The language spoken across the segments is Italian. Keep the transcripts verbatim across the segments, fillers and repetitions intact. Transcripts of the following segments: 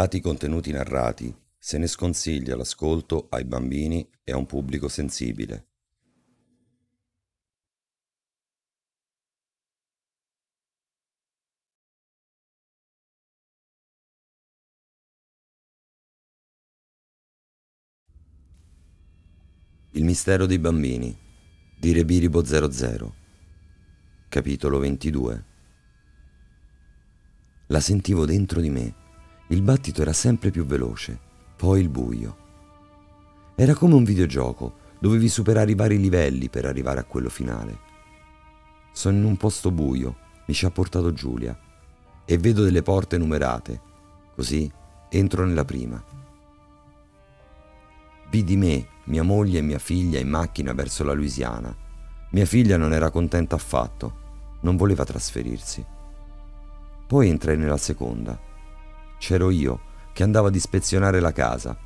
Dati i contenuti narrati, se ne sconsiglia l'ascolto ai bambini e a un pubblico sensibile. Il mistero dei bambini di Rebiribo zero zero, capitolo ventidue. La sentivo dentro di me, il battito era sempre più veloce, poi il buio. Era come un videogioco, dovevi superare i vari livelli per arrivare a quello finale. Sono in un posto buio, mi ci ha portato Giulia, e vedo delle porte numerate, così entro nella prima. Vidi me, mia moglie e mia figlia in macchina verso la Louisiana. Mia figlia non era contenta affatto, non voleva trasferirsi. Poi entrai nella seconda. C'ero io, che andavo ad ispezionare la casa.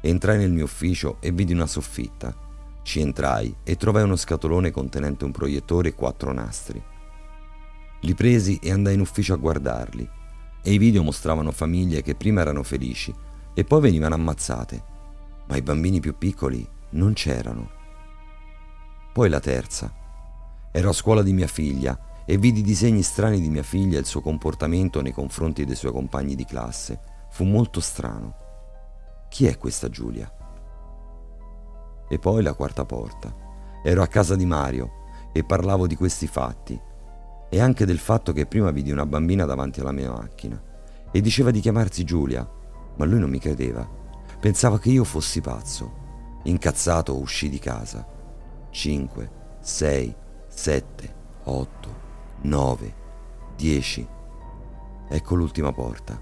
Entrai nel mio ufficio e vidi una soffitta. Ci entrai e trovai uno scatolone contenente un proiettore e quattro nastri. Li presi e andai in ufficio a guardarli, e i video mostravano famiglie che prima erano felici e poi venivano ammazzate. Ma i bambini più piccoli non c'erano. Poi la terza. Ero a scuola di mia figlia e vidi disegni strani di mia figlia e il suo comportamento nei confronti dei suoi compagni di classe. Fu molto strano. Chi è questa Giulia? E poi la quarta porta. Ero a casa di Mario e parlavo di questi fatti e anche del fatto che prima vidi una bambina davanti alla mia macchina e diceva di chiamarsi Giulia, ma lui non mi credeva. Pensava che io fossi pazzo. Incazzato uscì di casa. Cinque, sei, sette, otto, nove, dieci. Ecco l'ultima porta.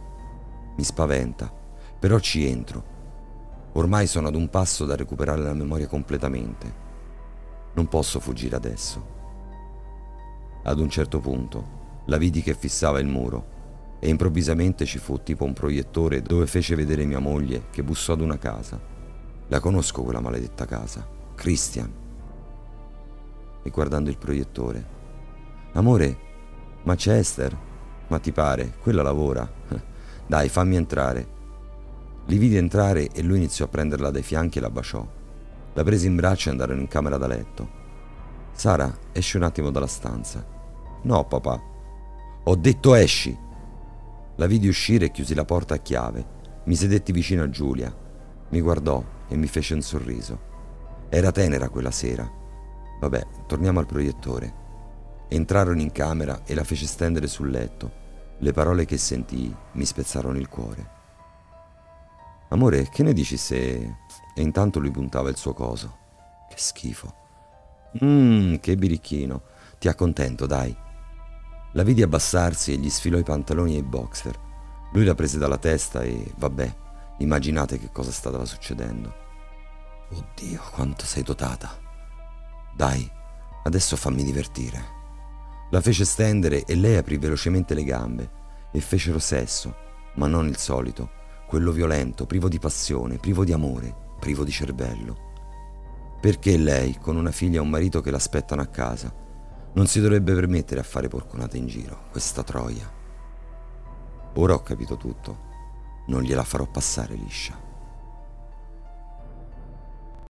Mi spaventa, però ci entro. Ormai sono ad un passo da recuperare la memoria completamente. Non posso fuggire adesso. Ad un certo punto la vidi che fissava il muro. E improvvisamente ci fu tipo un proiettore dove fece vedere mia moglie che bussò ad una casa. La conosco quella maledetta casa, Christian. E guardando il proiettore: amore, ma c'è Esther? Ma ti pare, quella lavora? Dai, fammi entrare. Li vidi entrare e lui iniziò a prenderla dai fianchi e la baciò. La prese in braccio e andarono in camera da letto. Sara, esci un attimo dalla stanza. No, papà. Ho detto esci. La vidi uscire e chiusi la porta a chiave. Mi sedetti vicino a Giulia. Mi guardò e mi fece un sorriso. Era tenera quella sera. Vabbè, torniamo al proiettore. Entrarono in camera e la fece stendere sul letto. Le parole che sentii mi spezzarono il cuore. Amore, che ne dici se... E intanto lui puntava il suo coso. Che schifo. Mmm, che birichino. Ti accontento, dai. La vidi abbassarsi e gli sfilò i pantaloni e i boxer. Lui la prese dalla testa e, vabbè, immaginate che cosa stava succedendo. Oddio, quanto sei dotata. Dai, adesso fammi divertire. La fece stendere e lei aprì velocemente le gambe e fecero sesso, ma non il solito, quello violento, privo di passione, privo di amore, privo di cervello. Perché lei, con una figlia e un marito che l'aspettano a casa, non si dovrebbe permettere a fare porconate in giro, questa troia. Ora ho capito tutto, non gliela farò passare liscia.